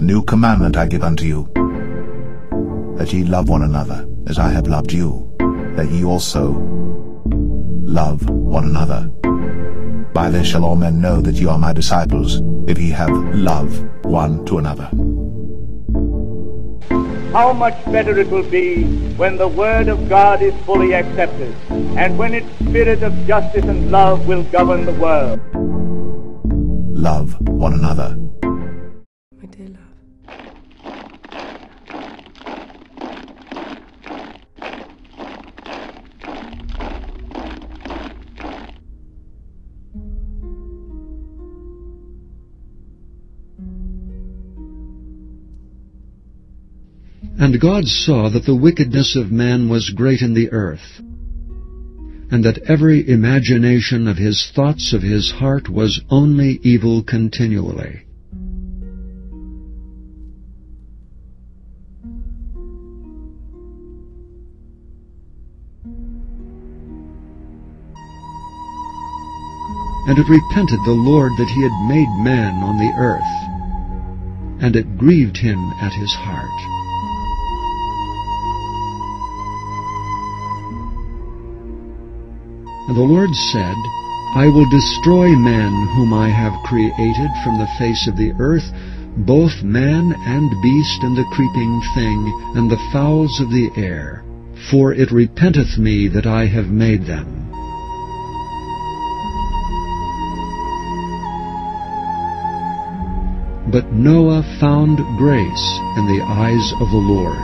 A new commandment I give unto you, that ye love one another, as I have loved you, that ye also love one another. By this shall all men know that ye are my disciples, if ye have love one to another. How much better it will be when the Word of God is fully accepted, and when its spirit of justice and love will govern the world. Love one another. My dear love. And God saw that the wickedness of man was great in the earth, and that every imagination of his thoughts of his heart was only evil continually. And it repented the Lord that he had made man on the earth, and it grieved him at his heart. And the Lord said, I will destroy man whom I have created from the face of the earth, both man and beast, and the creeping thing, and the fowls of the air, for it repenteth me that I have made them. But Noah found grace in the eyes of the Lord.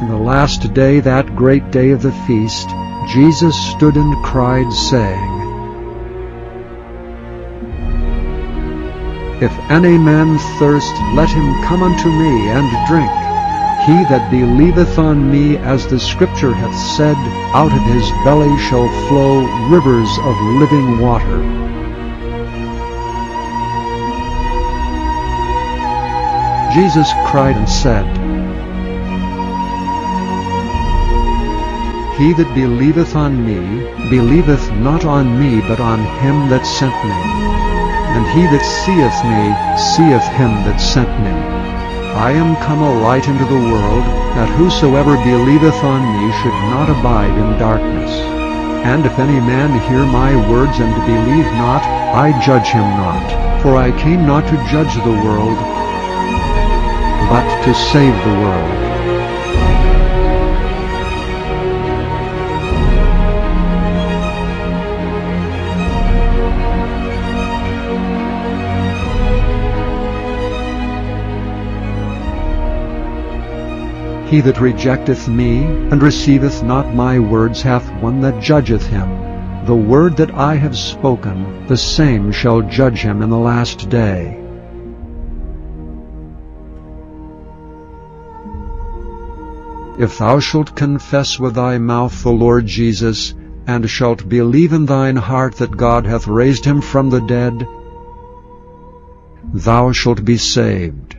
In the last day, that great day of the feast, Jesus stood and cried, saying, If any man thirst, let him come unto me and drink. He that believeth on me, as the Scripture hath said, out of his belly shall flow rivers of living water. Jesus cried and said, He that believeth on me, believeth not on me, but on him that sent me. And he that seeth me, seeth him that sent me. I am come a light into the world, that whosoever believeth on me should not abide in darkness. And if any man hear my words and believe not, I judge him not. For I came not to judge the world, but to save the world. He that rejecteth me, and receiveth not my words, hath one that judgeth him. The word that I have spoken, the same shall judge him in the last day. If thou shalt confess with thy mouth the Lord Jesus, and shalt believe in thine heart that God hath raised him from the dead, thou shalt be saved.